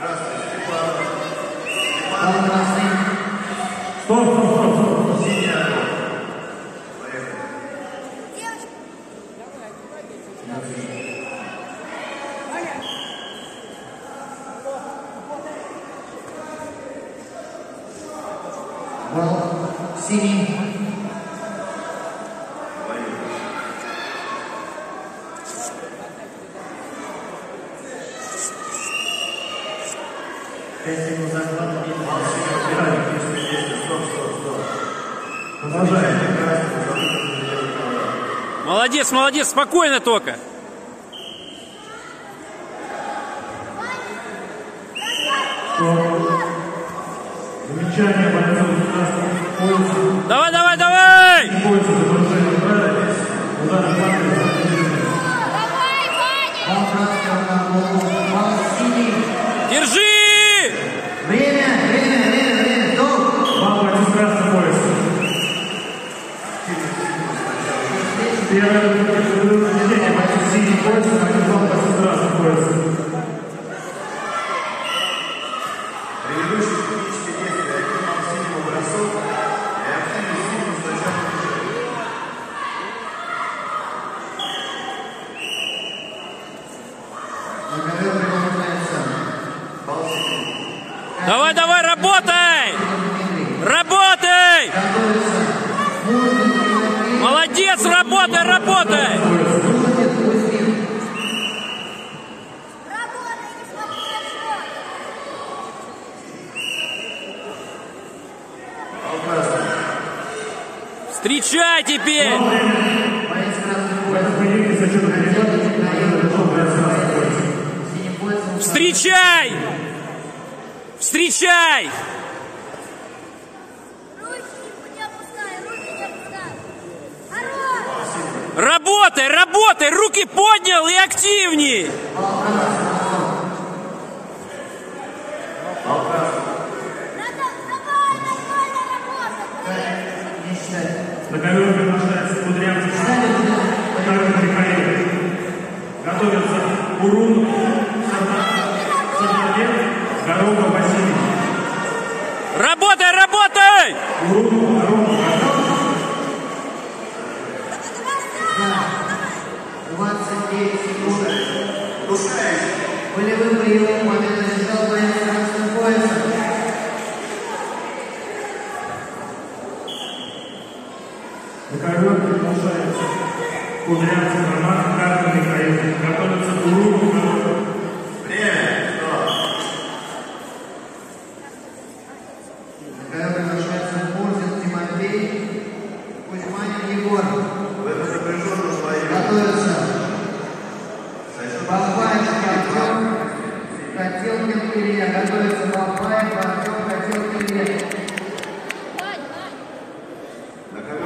Well, see. Молодец, молодец, спокойно только. Давай, давай, давай! Держи! Время, время, время, время, стоп! Вам против красного пояса. Первое движение против синего пояса, против вам против красного пояса. Предыдущие технические действия активного синего бросок и активный синего сначала движения. Номер прилагается балл синего. Давай, давай, работай! Работай! Молодец, работай, работай! Встречай теперь! Встречай! Встречай! Руки не опускай, хорош! Работай, работай, руки поднял и активней! На ковер приглашается Кудрявцев, который приколил. Готовятся Урун, Сатанбек, Горохов, Васильев. Работай, работай! Урун, Горохов, Васильев. 29 секунд. Пускаешь. Болевым приемом победа лежал боец красным поясом. На ковер приглашается Кудрявцев, Роман, Карпин и Михаил. Готовятся к уроку. Время! На ковер приглашается Бурзин, Тимофей, Кузьманин, Егор. В это запряженную свою. Готовятся. Бабачка, Котелкин, Илья. Готовятся.